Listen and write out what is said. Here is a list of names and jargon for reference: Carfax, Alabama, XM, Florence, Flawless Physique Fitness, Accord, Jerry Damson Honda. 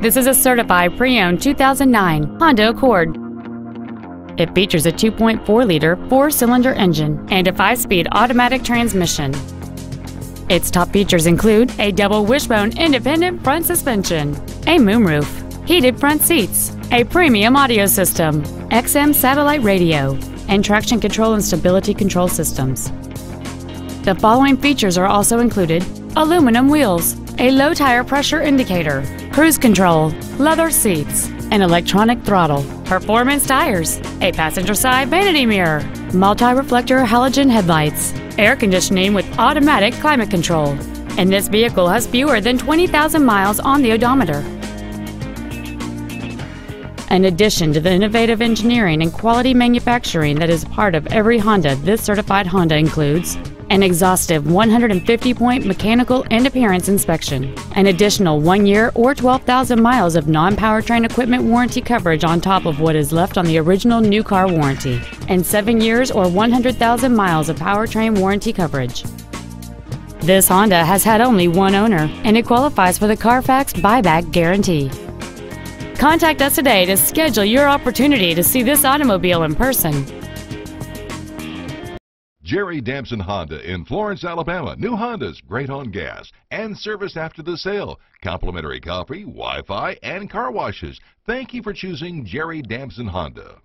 This is a certified pre-owned 2009 Honda Accord. It features a 2.4-liter four-cylinder engine and a 5-speed automatic transmission. Its top features include a double wishbone independent front suspension, a moonroof, heated front seats, a premium audio system, XM satellite radio, and traction control and stability control systems. The following features are also included: aluminum wheels, a low tire pressure indicator, cruise control, leather seats, an electronic throttle, performance tires, a passenger side vanity mirror, multi-reflector halogen headlights, air conditioning with automatic climate control, and this vehicle has fewer than 20,000 miles on the odometer. In addition to the innovative engineering and quality manufacturing that is part of every Honda, this certified Honda includes an exhaustive 150-point mechanical and appearance inspection, an additional 1 year or 12,000 miles of non-powertrain equipment warranty coverage on top of what is left on the original new car warranty, and 7 years or 100,000 miles of powertrain warranty coverage. This Honda has had only one owner, and it qualifies for the Carfax buyback guarantee. Contact us today to schedule your opportunity to see this automobile in person. Jerry Damson Honda in Florence, Alabama. New Hondas, great on gas and service after the sale. Complimentary coffee, Wi-Fi, and car washes. Thank you for choosing Jerry Damson Honda.